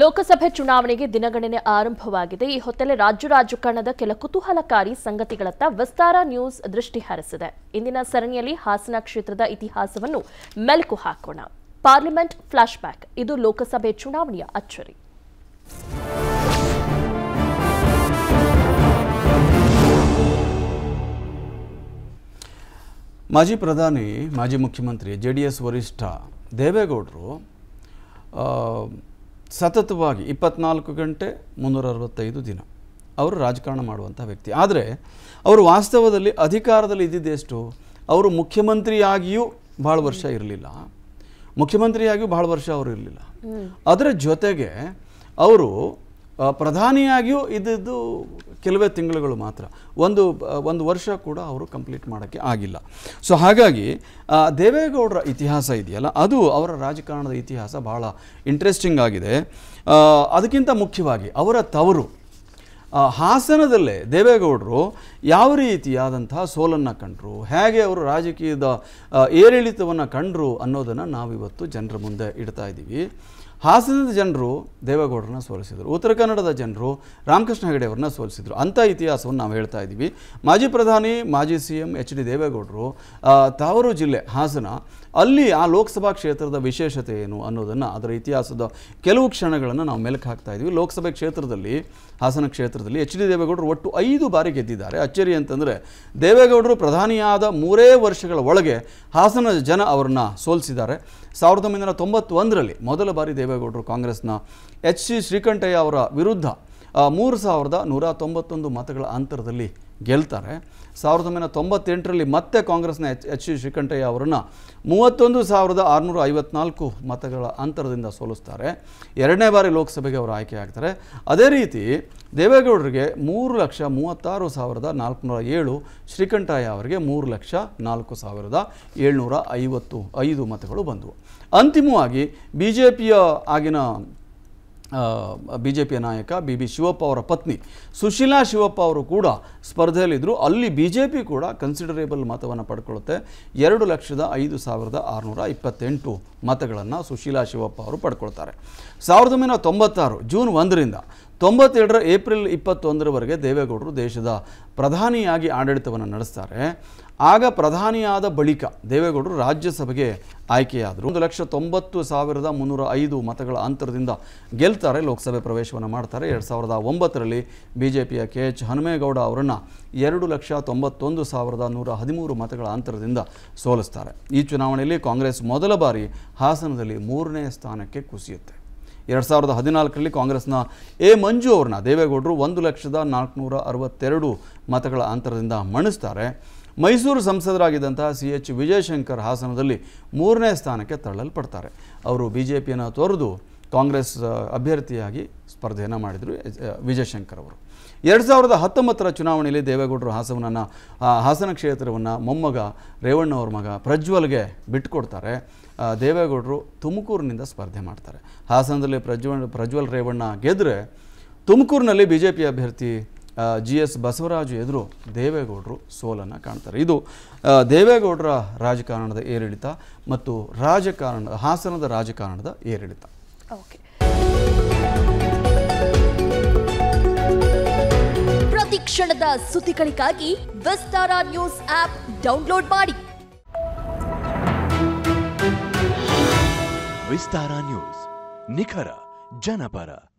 लोकसभा ಚುನಾವಣೆಗೆ ದಿನಗಣನೆ ಆರಂಭವಾಗಿದೆ। ಈ ಹೊತ್ತಲೇ ರಾಜ್ಯ ರಾಜಕಾರಣದ ಕೆಲ ಕುತೂಹಲಕಾರಿ ಸಂಗತಿಗಳತ್ತ ವಿಸ್ತಾರ ನ್ಯೂಸ್ ದೃಷ್ಟಿ ಹರಿಸಿದೆ। ಇಂದಿನ ಸರಣಿಯಲ್ಲಿ ಹಾಸನ ಕ್ಷೇತ್ರದ ಇತಿಹಾಸವನ್ನು ಮೆಲುಕು ಹಾಕೋಣ। ಪಾರ್ಲಿಮೆಂಟ್ ಫ್ಲಾಶ್ ಬ್ಯಾಕ್, ಇದು ಲೋಕಸಭೆ ಚುನಾವಣೆಯ ಅಚ್ಚರಿ। ಮಾಜಿ ಪ್ರಧಾನಿ, ಮಾಜಿ ಮುಖ್ಯಮಂತ್ರಿ, ಜೆಡಿಎಸ್ ವರಿಷ್ಠ ದೇವೇಗೌಡರು ಸತತವಾಗಿ 24 ಗಂಟೆ 365 ದಿನ ಅವರು ರಾಜಕಾರಣ ಮಾಡುವಂತ ವ್ಯಕ್ತಿ। ಆದರೆ ಅವರು ವಾಸ್ತವದಲ್ಲಿ ಅಧಿಕಾರದಲ್ಲಿ ಇದ್ದಿದ್ದೆಷ್ಟು? ಅವರು ಮುಖ್ಯಮಂತ್ರಿಯಾಗಿಯೂ ಬಹಳ ವರ್ಷ ಇರಲಿಲ್ಲ, ಮುಖ್ಯಮಂತ್ರಿಯಾಗಿಯೂ ಬಹಳ ವರ್ಷ ಅವರು ಇರಲಿಲ್ಲ। ಅದರ ಜೊತೆಗೆ ಅವರು ಪ್ರಧಾನಿಯಾಗಿಯೂ ಇದ್ದಿದ್ದು ಕೆಲವೇ ತಿಂಗಳುಗಳು ಮಾತ್ರ, ಒಂದು ವರ್ಷ ಕೂಡ ಅವರು ಕಂಪ್ಲೀಟ್ ಮಾಡೋಕ್ಕೆ ಆಗಿಲ್ಲ। ಸೊ ಹಾಗಾಗಿ ದೇವೇಗೌಡರ ಇತಿಹಾಸ ಇದೆಯಲ್ಲ, ಅದು ಅವರ ರಾಜಕಾರಣದ ಇತಿಹಾಸ ಬಹಳ ಇಂಟ್ರೆಸ್ಟಿಂಗ್ ಆಗಿದೆ। ಅದಕ್ಕಿಂತ ಮುಖ್ಯವಾಗಿ ಅವರ ತವರು ಹಾಸನದಲ್ಲೇ ದೇವೇಗೌಡರು ಯಾವ ರೀತಿಯಾದಂಥ ಸೋಲನ್ನು ಕಂಡರು, ಹೇಗೆ ಅವರು ರಾಜಕೀಯದ ಏರಿಳಿತವನ್ನು ಕಂಡರು ಅನ್ನೋದನ್ನು ನಾವಿವತ್ತು ಜನರ ಮುಂದೆ ಇಡ್ತಾ ಇದ್ದೀವಿ। ಹಾಸನದ ಜನರು ದೇವೇಗೌಡರನ್ನ ಸೋಲಿಸಿದರು, ಉತ್ತರ ಕನ್ನಡದ ಜನರು ರಾಮಕೃಷ್ಣ ಹೆಗಡೆಯವರನ್ನ ಸೋಲಿಸಿದರು, ಅಂಥ ಇತಿಹಾಸವನ್ನು ನಾವು ಹೇಳ್ತಾ ಇದ್ದೀವಿ। ಮಾಜಿ ಪ್ರಧಾನಿ, ಮಾಜಿ CM HD ದೇವೇಗೌಡರು ತಾವರು ಜಿಲ್ಲೆ ಹಾಸನ, ಅಲ್ಲಿ ಆ ಲೋಕಸಭಾ ಕ್ಷೇತ್ರದ ವಿಶೇಷತೆ ಏನು ಅನ್ನೋದನ್ನು, ಅದರ ಇತಿಹಾಸದ ಕೆಲವು ಕ್ಷಣಗಳನ್ನು ನಾವು ಮೆಲುಕು ಹಾಕ್ತಾ ಇದ್ದೀವಿ। ಲೋಕಸಭೆ ಕ್ಷೇತ್ರದಲ್ಲಿ, ಹಾಸನ ಕ್ಷೇತ್ರದಲ್ಲಿ HD ದೇವೇಗೌಡರು ಒಟ್ಟು 5 ಬಾರಿ ಗೆದ್ದಿದ್ದಾರೆ। ಅಚ್ಚರಿ ಅಂತಂದರೆ ದೇವೇಗೌಡರು ಪ್ರಧಾನಿಯಾದ 3 ವರ್ಷಗಳ ಒಳಗೆ ಹಾಸನದ ಜನ ಅವರನ್ನು ಸೋಲಿಸಿದ್ದಾರೆ। 1991ರಲ್ಲಿ ಮೊದಲ ಬಾರಿ ದೇವೇಗೌಡರು ಕಾಂಗ್ರೆಸ್ನ HC ಶ್ರೀಕಂಠಯ್ಯವರ ವಿರುದ್ಧ 3191 ಮತಗಳ ಅಂತರದಲ್ಲಿ ಗೆಲ್ತಾರೆ। 1998ರಲ್ಲಿ ಮತ್ತೆ ಕಾಂಗ್ರೆಸ್ನ HC ಶ್ರೀಕಂಠಯ್ಯ ಅವರನ್ನು 31654 ಮತಗಳ ಅಂತರದಿಂದ ಸೋಲಿಸ್ತಾರೆ। 2ನೇ ಬಾರಿ ಲೋಕಸಭೆಗೆ ಅವರು ಆಯ್ಕೆಯಾಗ್ತಾರೆ। ಅದೇ ರೀತಿ ದೇವೇಗೌಡರಿಗೆ 3,36,407, ಶ್ರೀಕಂಠಯ್ಯ ಅವರಿಗೆ 3,04,755 ಮತಗಳು ಬಂದವು। ಅಂತಿಮವಾಗಿ ಬಿಜೆಪಿಯ ನಾಯಕ BB ಶಿವಪ್ಪ ಪತ್ನಿ ಸುಶಿಲಾ ಶಿವಪಾವರು ಕೂಡ ಸ್ಪರ್ಧೆಯಲ್ಲಿದ್ದರು। ಅಲ್ಲಿ BJP ಕೂಡ ಕನ್ಸಿಡರೇಬಲ್ ಮತವನ್ನು ಪಡ್ಕೊಳ್ಳುತ್ತೆ, 2,05,628 ಮತಗಳನ್ನು ಸುಶೀಲಾ ಶಿವಪ್ಪ ಅವರು ಪಡ್ಕೊಳ್ತಾರೆ। 1996 June 1ರಿಂದ 92ರ April 21ರವರೆಗೆ ದೇವೇಗೌಡರು ದೇಶದ ಪ್ರಧಾನಿಯಾಗಿ ಆಡಳಿತವನ್ನು ನಡೆಸ್ತಾರೆ। ಆಗ ಪ್ರಧಾನಿಯಾದ ಬಳಿಕ ದೇವೇಗೌಡರು ರಾಜ್ಯಸಭೆಗೆ ಆಯ್ಕೆಯಾದರು, 1,90,305 ಮತಗಳ ಅಂತರದಿಂದ ಗೆಲ್ತಾರೆ, ಲೋಕಸಭೆ ಪ್ರವೇಶವನ್ನು ಮಾಡ್ತಾರೆ। 2009ರಲ್ಲಿ ಬಿಜೆಪಿಯ KH ಹನುಮೇಗೌಡ ಅವರನ್ನು 2,91,113 ಮತಗಳ ಅಂತರದಿಂದ ಸೋಲಿಸ್ತಾರೆ। ಈ ಚುನಾವಣೆಯಲ್ಲಿ ಕಾಂಗ್ರೆಸ್ ಮೊದಲ ಬಾರಿ ಹಾಸನದಲ್ಲಿ 3ನೇ ಸ್ಥಾನಕ್ಕೆ ಕುಸಿಯುತ್ತೆ। 2014ರಲ್ಲಿ ಕಾಂಗ್ರೆಸ್ನ ಮಂಜು ಅವರನ್ನ ದೇವೇಗೌಡರು 1,04,62 ಮತಗಳ ಅಂತರದಿಂದ ಮಣಿಸ್ತಾರೆ। ಮೈಸೂರು ಸಂಸದರಾಗಿದ್ದಂತಹ CH ವಿಜಯಶಂಕರ್ ಹಾಸನದಲ್ಲಿ 3ನೇ ಸ್ಥಾನಕ್ಕೆ ತಳ್ಳಲ್ಪಡ್ತಾರೆ। ಅವರು ಬಿಜೆಪಿಯನ್ನು ತೊರೆದು ಕಾಂಗ್ರೆಸ್ ಅಭ್ಯರ್ಥಿಯಾಗಿ ಸ್ಪರ್ಧೆಯನ್ನು ಮಾಡಿದರು ವಿಜಯಶಂಕರ್ ಅವರು। 2019ರ ಚುನಾವಣೆಯಲ್ಲಿ ದೇವೇಗೌಡರು ಹಾಸನ ಕ್ಷೇತ್ರವನ್ನು ಮೊಮ್ಮಗ ರೇವಣ್ಣ ಅವರ ಮಗ ಪ್ರಜ್ವಲ್ಗೆ ಬಿಟ್ಟುಕೊಡ್ತಾರೆ। ದೇವೇಗೌಡರು ತುಮಕೂರಿನಿಂದ ಸ್ಪರ್ಧೆ ಮಾಡ್ತಾರೆ। ಹಾಸನದಲ್ಲಿ ಪ್ರಜ್ವಲ್ ರೇವಣ್ಣ ಗೆದ್ದರೆ ತುಮಕೂರಿನಲ್ಲಿ BJP ಅಭ್ಯರ್ಥಿ GS ಬಸವರಾಜು ಎದುರು ದೇವೇಗೌಡರು ಸೋಲನ್ನು ಕಾಣ್ತಾರೆ। ಇದು ದೇವೇಗೌಡರ ರಾಜಕಾರಣದ ಏರಿಳಿತ ಮತ್ತು ಹಾಸನದ ರಾಜಕಾರಣದ ಏರಿಳಿತ। ಪ್ರತಿ ಕ್ಷಣದ ಸುದ್ದಿಗಳಿಗಾಗಿ ವಿಸ್ತಾರ ನ್ಯೂಸ್ ಆಪ್ ಡೌನ್ಲೋಡ್ ಮಾಡಿ। ವಿಸ್ತಾರ ನ್ಯೂಸ್, ನಿಖರ ಜನಪರ।